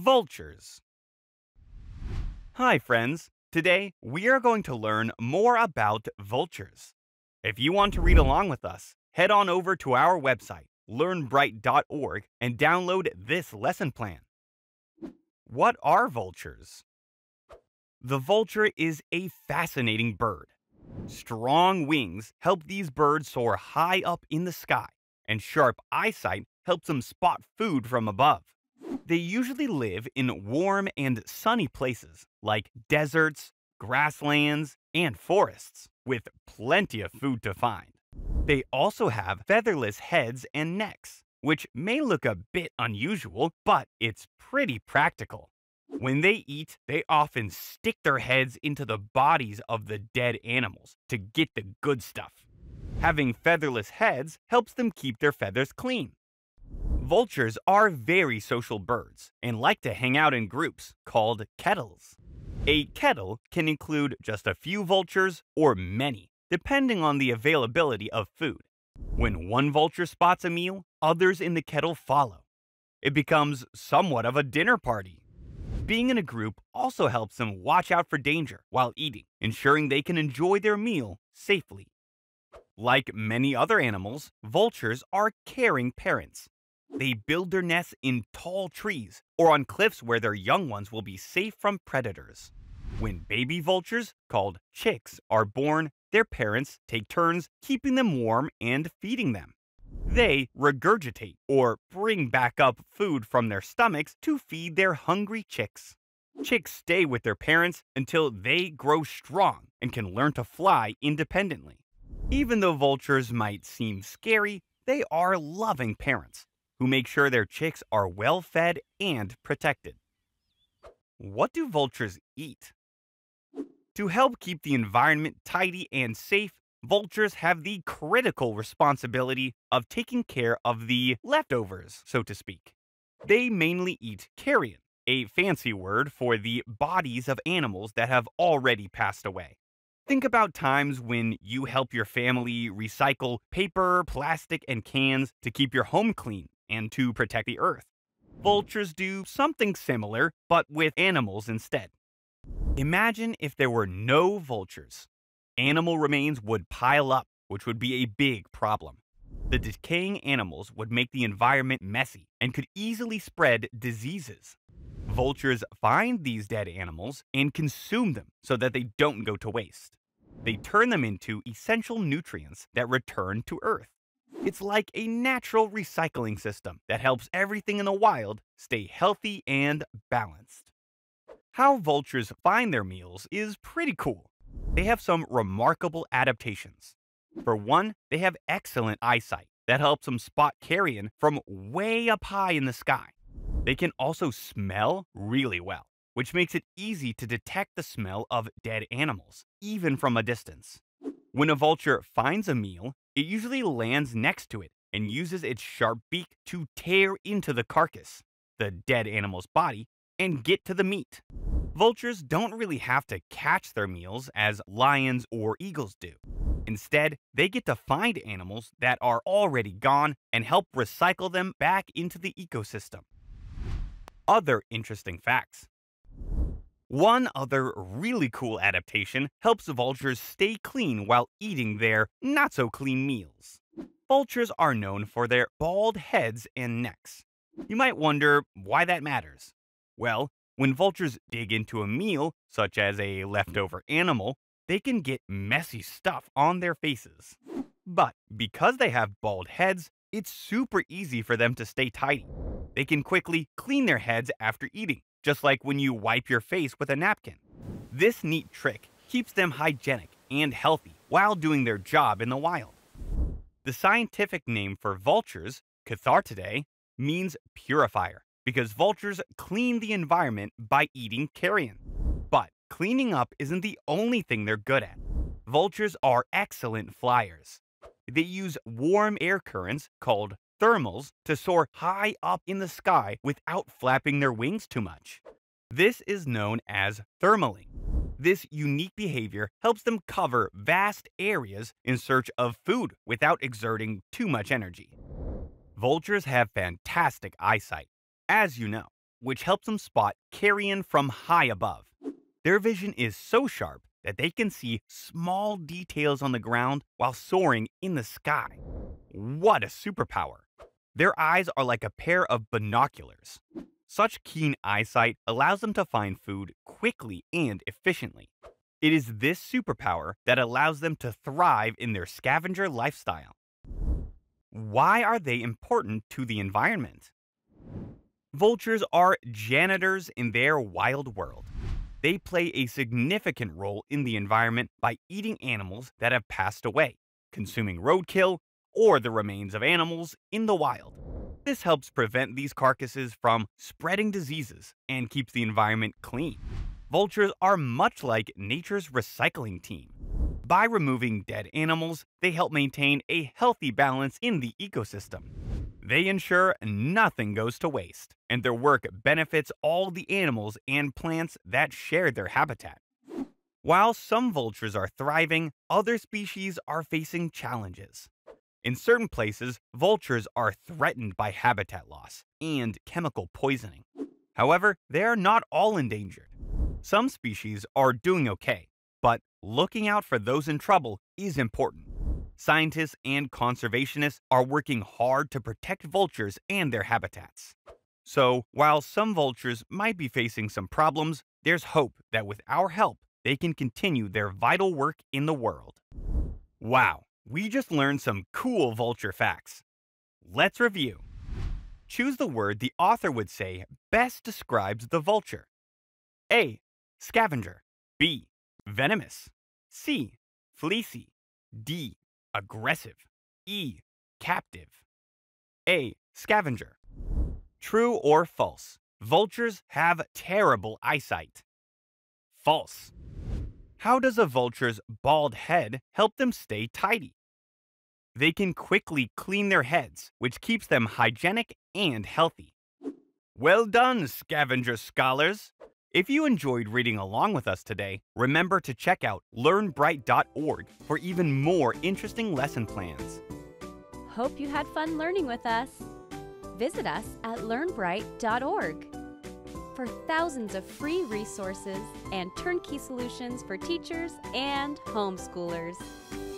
vultures. Hi friends, today we are going to learn more about vultures. If you want to read along with us, head on over to our website, learnbright.org, and download this lesson plan. What are vultures? The vulture is a fascinating bird. Strong wings help these birds soar high up in the sky, and sharp eyesight helps them spot food from above. They usually live in warm and sunny places like deserts, grasslands, and forests, with plenty of food to find. They also have featherless heads and necks, which may look a bit unusual, but it's pretty practical. When they eat, they often stick their heads into the bodies of the dead animals to get the good stuff. Having featherless heads helps them keep their feathers clean. Vultures are very social birds and like to hang out in groups called kettles. A kettle can include just a few vultures or many, depending on the availability of food. When one vulture spots a meal, others in the kettle follow. It becomes somewhat of a dinner party. Being in a group also helps them watch out for danger while eating, ensuring they can enjoy their meal safely. Like many other animals, vultures are caring parents. They build their nests in tall trees or on cliffs where their young ones will be safe from predators. When baby vultures, called chicks, are born, their parents take turns keeping them warm and feeding them. They regurgitate or bring back up food from their stomachs to feed their hungry chicks. Chicks stay with their parents until they grow strong and can learn to fly independently. Even though vultures might seem scary, they are loving parents who make sure their chicks are well fed and protected. What do vultures eat? To help keep the environment tidy and safe, vultures have the critical responsibility of taking care of the leftovers, so to speak. They mainly eat carrion, a fancy word for the bodies of animals that have already passed away. Think about times when you help your family recycle paper, plastic, and cans to keep your home clean and to protect the earth. Vultures do something similar, but with animals instead. Imagine if there were no vultures. Animal remains would pile up, which would be a big problem. The decaying animals would make the environment messy and could easily spread diseases. Vultures find these dead animals and consume them so that they don't go to waste. They turn them into essential nutrients that return to Earth. It's like a natural recycling system that helps everything in the wild stay healthy and balanced. How vultures find their meals is pretty cool. They have some remarkable adaptations. For one, they have excellent eyesight that helps them spot carrion from way up high in the sky. They can also smell really well, which makes it easy to detect the smell of dead animals, even from a distance. When a vulture finds a meal, it usually lands next to it and uses its sharp beak to tear into the carcass, the dead animal's body, and get to the meat. Vultures don't really have to catch their meals as lions or eagles do. Instead, they get to find animals that are already gone and help recycle them back into the ecosystem. Other interesting facts. One other really cool adaptation helps vultures stay clean while eating their not-so-clean meals. Vultures are known for their bald heads and necks. You might wonder why that matters. Well, when vultures dig into a meal, such as a leftover animal, they can get messy stuff on their faces. But because they have bald heads, it's super easy for them to stay tidy. They can quickly clean their heads after eating, just like when you wipe your face with a napkin. This neat trick keeps them hygienic and healthy while doing their job in the wild. The scientific name for vultures, Cathartidae, means purifier, because vultures clean the environment by eating carrion. But cleaning up isn't the only thing they're good at. Vultures are excellent flyers. They use warm air currents called thermals to soar high up in the sky without flapping their wings too much. This is known as thermaling. This unique behavior helps them cover vast areas in search of food without exerting too much energy. Vultures have fantastic eyesight, as you know, which helps them spot carrion from high above. Their vision is so sharp that they can see small details on the ground while soaring in the sky. What a superpower! Their eyes are like a pair of binoculars. Such keen eyesight allows them to find food quickly and efficiently. It is this superpower that allows them to thrive in their scavenger lifestyle. Why are they important to the environment? Vultures are janitors in their wild world. They play a significant role in the environment by eating animals that have passed away, consuming roadkill, or the remains of animals in the wild. This helps prevent these carcasses from spreading diseases and keeps the environment clean. Vultures are much like nature's recycling team. By removing dead animals, they help maintain a healthy balance in the ecosystem. They ensure nothing goes to waste, and their work benefits all the animals and plants that share their habitat. While some vultures are thriving, other species are facing challenges. In certain places, vultures are threatened by habitat loss and chemical poisoning. However, they are not all endangered. Some species are doing okay, but looking out for those in trouble is important. Scientists and conservationists are working hard to protect vultures and their habitats. So, while some vultures might be facing some problems, there's hope that with our help, they can continue their vital work in the world. Wow! We just learned some cool vulture facts. Let's review. Choose the word the author would say best describes the vulture. A. Scavenger. B. Venomous. C. Fleecy. D. Aggressive. E. Captive. A. Scavenger. True or false? Vultures have terrible eyesight. False. How does a vulture's bald head help them stay tidy? They can quickly clean their heads, which keeps them hygienic and healthy. Well done, scavenger scholars! If you enjoyed reading along with us today, remember to check out learnbright.org for even more interesting lesson plans. Hope you had fun learning with us. Visit us at learnbright.org for thousands of free resources and turnkey solutions for teachers and homeschoolers.